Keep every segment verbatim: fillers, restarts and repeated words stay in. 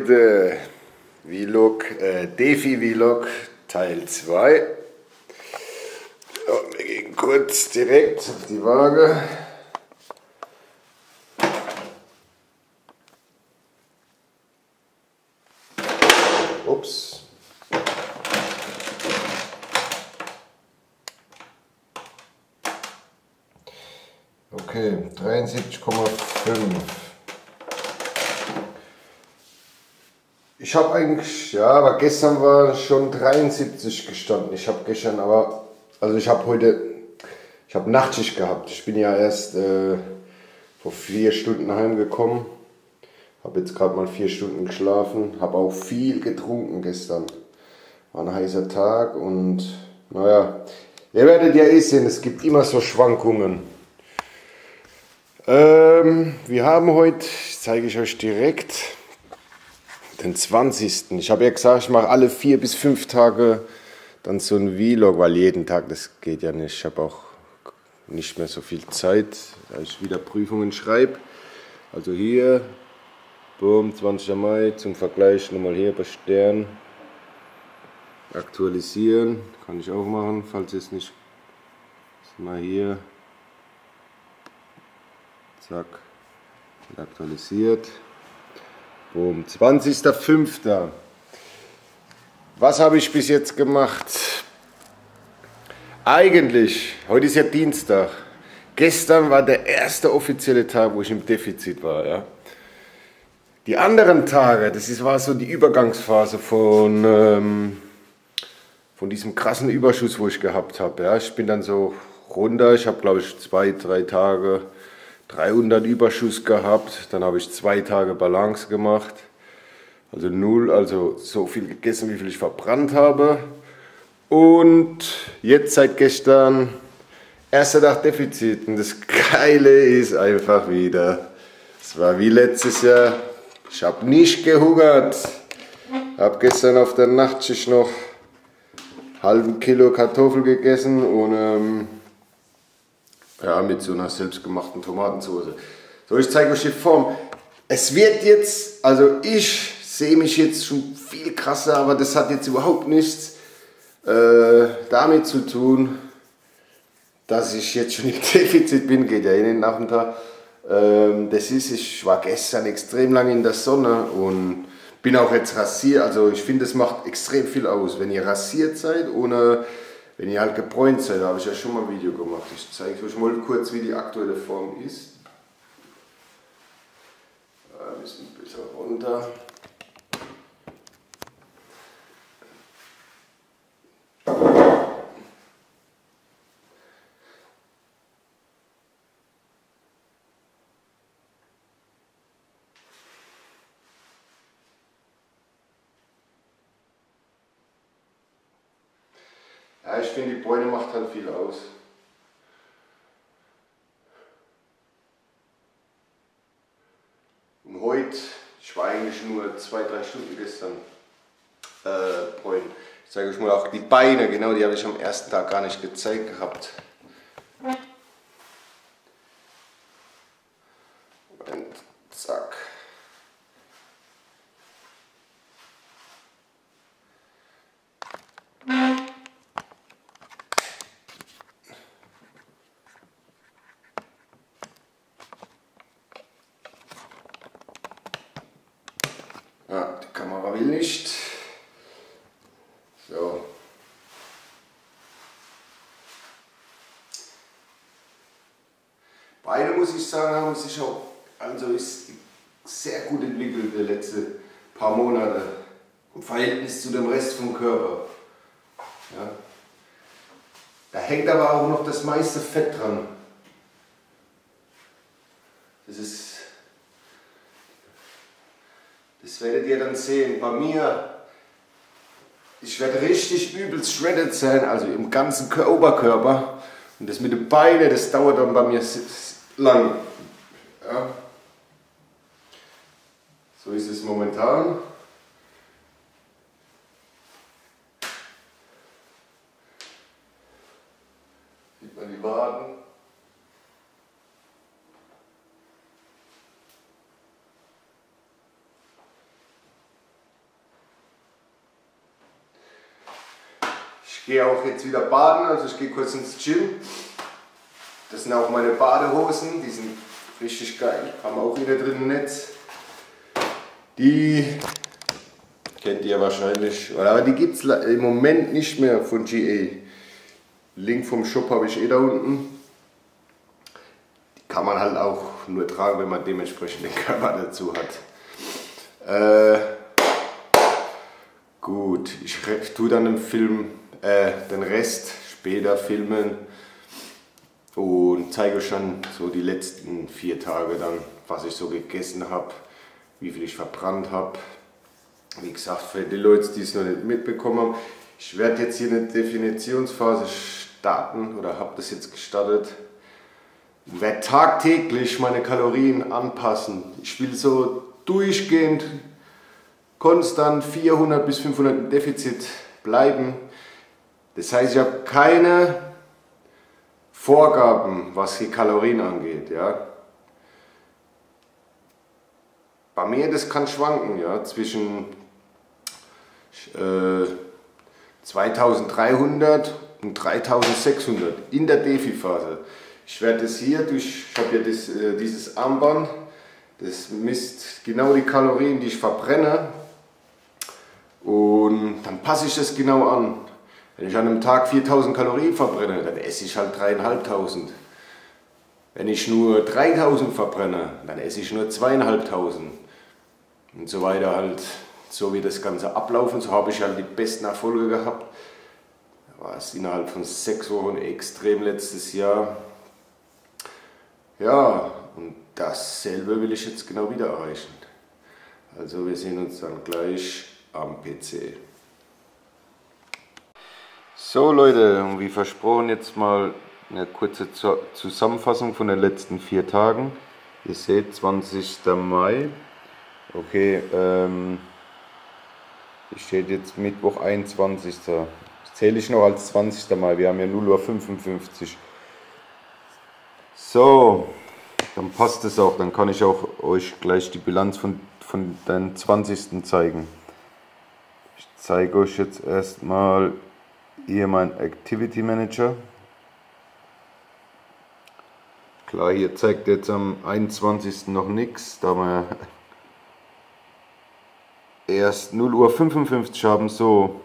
Leute, V-Log, äh, DeFi-V-Log Teil zwei. So, wir gehen kurz direkt auf die Waage. Ups. Okay, dreiundsiebzig Komma fünf. Ich habe eigentlich, ja, aber gestern war schon dreiundsiebzig gestanden. Ich habe gestern aber, also ich habe heute, ich habe Nachtschicht gehabt. Ich bin ja erst äh, vor vier Stunden heimgekommen. Habe jetzt gerade mal vier Stunden geschlafen. Habe auch viel getrunken gestern. War ein heißer Tag und naja, ihr werdet ja eh sehen, es gibt immer so Schwankungen. Ähm, wir haben heute, zeige ich euch direkt, den zwanzigsten Ich habe ja gesagt, ich mache alle vier bis fünf Tage dann so ein Vlog, weil jeden Tag, das geht ja nicht. Ich habe auch nicht mehr so viel Zeit, da ich wieder Prüfungen schreibe. Also hier, boom, zwanzigster Mai, zum Vergleich nochmal hier bei Stern. Aktualisieren, kann ich auch machen, falls es nicht, mal hier, zack, aktualisiert. Boom, zwanzigster fünfter Was habe ich bis jetzt gemacht? Eigentlich, heute ist ja Dienstag. Gestern war der erste offizielle Tag, wo ich im Defizit war. Ja? Die anderen Tage, das ist, war so die Übergangsphase von, ähm, von diesem krassen Überschuss, wo ich gehabt habe. Ja? Ich bin dann so runter, ich habe glaube ich zwei, drei Tage dreihundert Überschuss gehabt, dann habe ich zwei Tage Balance gemacht, also null, also so viel gegessen, wie viel ich verbrannt habe. Und jetzt seit gestern, erster Tag Defizit, und das Geile ist einfach wieder, es war wie letztes Jahr, ich habe nicht gehungert, habe gestern auf der Nachtschicht noch einen halben Kilo Kartoffel gegessen und ähm, ja, mit so einer selbstgemachten Tomatensoße. So, ich zeige euch die Form. Es wird jetzt, also ich sehe mich jetzt schon viel krasser, aber das hat jetzt überhaupt nichts äh, damit zu tun, dass ich jetzt schon im Defizit bin. Geht ja in den Nachmittag. Ähm, das ist, ich war gestern extrem lange in der Sonne und bin auch jetzt rasiert. Also ich finde, es macht extrem viel aus, wenn ihr rasiert seid ohne... Wenn ihr halt gebräunt seid, da habe ich ja schon mal ein Video gemacht. Ich zeige euch mal kurz, wie die aktuelle Form ist. Ein bisschen besser runter. Ja, ich finde, die Bräune macht halt viel aus. Und heute, ich war eigentlich nur zwei, drei Stunden gestern äh, bräunen. Ich zeige euch mal auch die Beine, genau, die habe ich am ersten Tag gar nicht gezeigt gehabt. Und zack. Ja, die Kamera will nicht. So. Beide, muss ich sagen, haben sich auch, also ist sehr gut entwickelt die letzten paar Monate. Im Verhältnis zu dem Rest vom Körper. Ja. Da hängt aber auch noch das meiste Fett dran. Das ist... Das werdet ihr dann sehen. Bei mir, ich werde richtig übelst shredded sein, also im ganzen Oberkörper. Und das mit den Beinen, das dauert dann bei mir lang. Ja. So ist es momentan. Sieht man die Waden. Ich gehe auch jetzt wieder baden, also ich gehe kurz ins Gym. Das sind auch meine Badehosen, die sind richtig geil, haben auch wieder drin ein Netz. Die kennt ihr wahrscheinlich, aber die gibt es im Moment nicht mehr von G A. Link vom Shop habe ich eh da unten. Die kann man halt auch nur tragen, wenn man dementsprechend den Körper dazu hat. Äh, gut, ich tue dann den Film, äh, den Rest später filmen und zeige euch dann so die letzten vier Tage dann, was ich so gegessen habe, wie viel ich verbrannt habe. Wie gesagt, für die Leute, die es noch nicht mitbekommen haben, ich werde jetzt hier eine Definitionsphase starten oder habe das jetzt gestartet. Ich werde tagtäglich meine Kalorien anpassen. Ich will so durchgehend konstant vierhundert bis fünfhundert im Defizit bleiben. Das heißt, ich habe keine Vorgaben, was die Kalorien angeht. Ja. Bei mir das kann schwanken, ja, zwischen äh, zweitausenddreihundert und dreitausendsechshundert in der DeFi-Phase. Ich werde das hier, durch, ich habe ja das, äh, dieses Armband, das misst genau die Kalorien, die ich verbrenne, und dann passe ich das genau an. Wenn ich an einem Tag viertausend Kalorien verbrenne, dann esse ich halt dreitausendfünfhundert. Wenn ich nur dreitausend verbrenne, dann esse ich nur zweitausendfünfhundert und so weiter halt. So wie das Ganze ablaufen, so habe ich halt die besten Erfolge gehabt. Da war es innerhalb von sechs Wochen extrem letztes Jahr. Ja, und dasselbe will ich jetzt genau wieder erreichen. Also wir sehen uns dann gleich am P C. So Leute, und wie versprochen jetzt mal eine kurze Zusammenfassung von den letzten vier Tagen. Ihr seht, zwanzigster Mai. Okay, ähm... ich steht jetzt Mittwoch, einundzwanzigster Das zähle ich noch als zwanzigster Mai. Wir haben ja null Uhr fünfundfünfzig. So, dann passt es auch. Dann kann ich auch euch gleich die Bilanz von, von den zwanzigsten zeigen. Ich zeige euch jetzt erstmal hier meinen Activity Manager. Klar, hier zeigt jetzt am einundzwanzigsten noch nichts, da wir erst null Uhr fünfundfünfzig haben. So,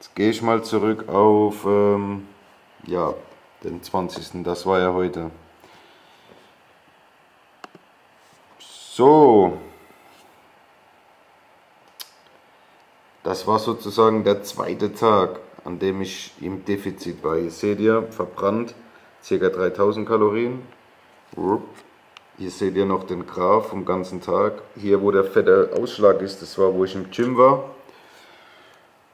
jetzt gehe ich mal zurück auf ähm, ja, den zwanzigsten Das war ja heute. So, das war sozusagen der zweite Tag, an dem ich im Defizit war. Hier seht ihr, verbrannt ca. dreitausend Kalorien. Rup. Hier seht ihr noch den Graph vom ganzen Tag. Hier, wo der fette Ausschlag ist, das war, wo ich im Gym war.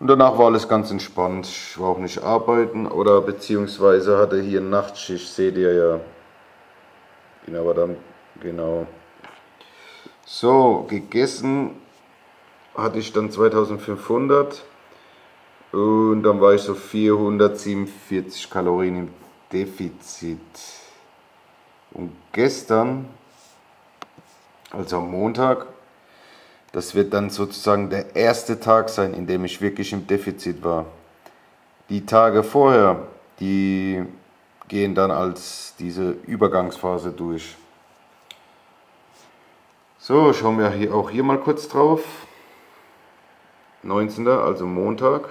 Und danach war alles ganz entspannt. Ich war auch nicht arbeiten oder beziehungsweise hatte hier Nachtschicht, seht ihr ja. Genau, dann, genau. So, gegessen hatte ich dann zweitausendfünfhundert. Und dann war ich so vierhundertsiebenundvierzig Kalorien im Defizit. Und gestern, also am Montag, das wird dann sozusagen der erste Tag sein, in dem ich wirklich im Defizit war. Die Tage vorher, die gehen dann als diese Übergangsphase durch. So, schauen wir hier auch hier mal kurz drauf. neunzehnter also Montag.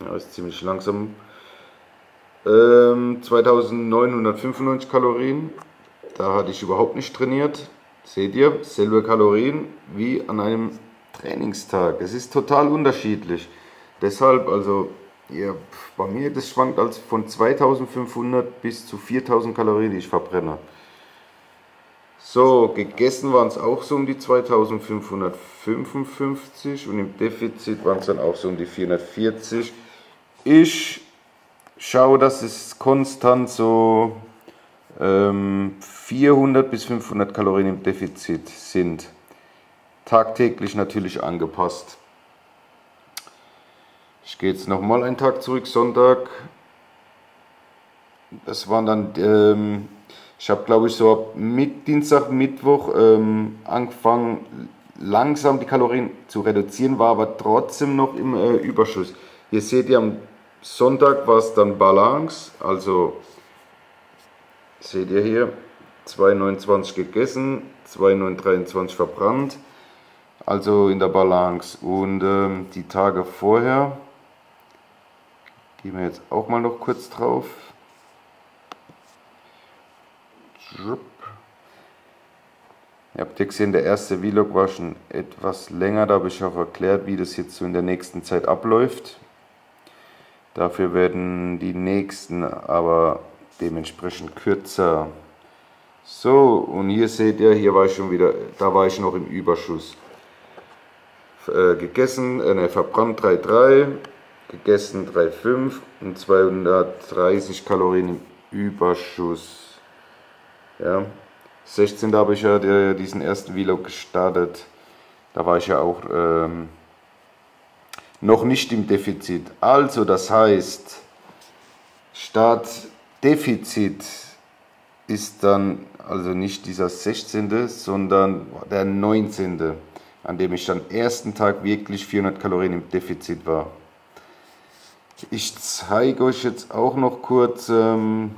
Ja, ist ziemlich langsam. zweitausendneunhundertfünfundneunzig Kalorien, da hatte ich überhaupt nicht trainiert. Seht ihr, selbe Kalorien wie an einem Trainingstag. Es ist total unterschiedlich. Deshalb, also ja, bei mir, das schwankt als von zweitausendfünfhundert bis zu viertausend Kalorien, die ich verbrenne. So, gegessen waren es auch so um die zweitausendfünfhundertfünfundfünfzig und im Defizit waren es dann auch so um die vierhundertvierzig. Ich schau, dass es konstant so ähm, vierhundert bis fünfhundert Kalorien im Defizit sind. Tagtäglich natürlich angepasst. Ich gehe jetzt nochmal einen Tag zurück, Sonntag. Das waren dann, ähm, ich habe glaube ich so ab Dienstag, Mittwoch ähm, angefangen, langsam die Kalorien zu reduzieren, war aber trotzdem noch im äh, Überschuss. Hier seht ihr, am Sonntag war es dann Balance, also seht ihr hier, zwei Komma neunundzwanzig gegessen, zwei Komma neunhundertdreiundzwanzig verbrannt, also in der Balance. Und ähm, die Tage vorher, gehen wir jetzt auch mal noch kurz drauf. Ihr habt ja gesehen, der erste Vlog war schon etwas länger, da habe ich auch erklärt, wie das jetzt so in der nächsten Zeit abläuft. Dafür werden die nächsten aber dementsprechend kürzer. So, und hier seht ihr, hier war ich schon wieder, da war ich noch im Überschuss. Äh, gegessen, äh, ne, verbrannt drei Komma drei, gegessen drei Komma fünf und zweihundertdreißig Kalorien im Überschuss. Ja. sechzehnten habe ich ja diesen ersten Vlog gestartet, da war ich ja auch ähm, noch nicht im Defizit. Also das heißt, statt Defizit ist dann also nicht dieser sechzehnte, sondern der neunzehnte, an dem ich dann ersten Tag wirklich vierhundert Kalorien im Defizit war. Ich zeige euch jetzt auch noch kurz ähm,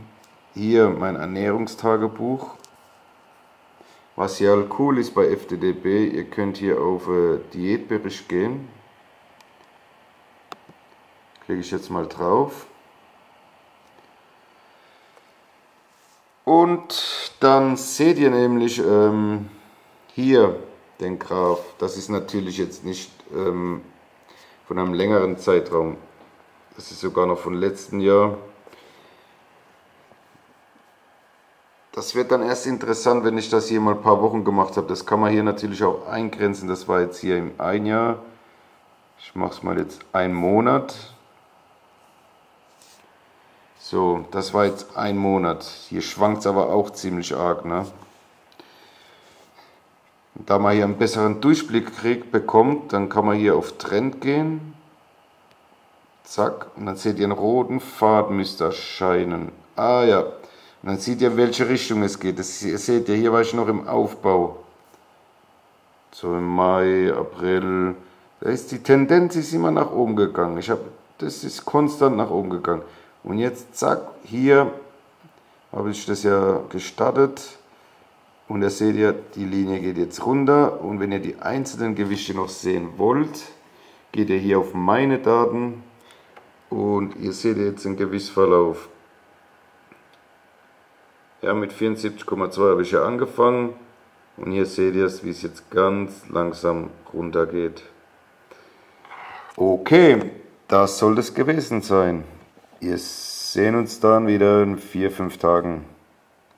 hier mein Ernährungstagebuch. Was ja cool ist bei F D D B, ihr könnt hier auf äh, Diätbericht gehen. Klicke ich jetzt mal drauf. Und dann seht ihr nämlich ähm, hier den Graph. Das ist natürlich jetzt nicht ähm, von einem längeren Zeitraum. Das ist sogar noch von letzten Jahr. Das wird dann erst interessant, wenn ich das hier mal ein paar Wochen gemacht habe. Das kann man hier natürlich auch eingrenzen. Das war jetzt hier im ein Jahr. Ich mache es mal jetzt einen Monat. So, das war jetzt ein Monat. Hier schwankt es aber auch ziemlich arg, ne? Da man hier einen besseren Durchblick kriegt, bekommt, dann kann man hier auf Trend gehen. Zack. Und dann seht ihr einen roten Faden, müsste erscheinen. Ah ja. Und dann seht ihr, in welche Richtung es geht. Das seht ihr, hier war ich noch im Aufbau. So im Mai, April. Da ist die Tendenz ist immer nach oben gegangen. Ich hab, das ist konstant nach oben gegangen. Und jetzt, zack, hier habe ich das ja gestartet. Und da seht ihr, die Linie geht jetzt runter. Und wenn ihr die einzelnen Gewichte noch sehen wollt, geht ihr hier auf meine Daten. Und ihr seht jetzt den Gewichtsverlauf. Ja, mit vierundsiebzig Komma zwei habe ich ja angefangen und hier seht ihr es, wie es jetzt ganz langsam runter geht. Okay, das soll es gewesen sein. Wir sehen uns dann wieder in vier, fünf Tagen.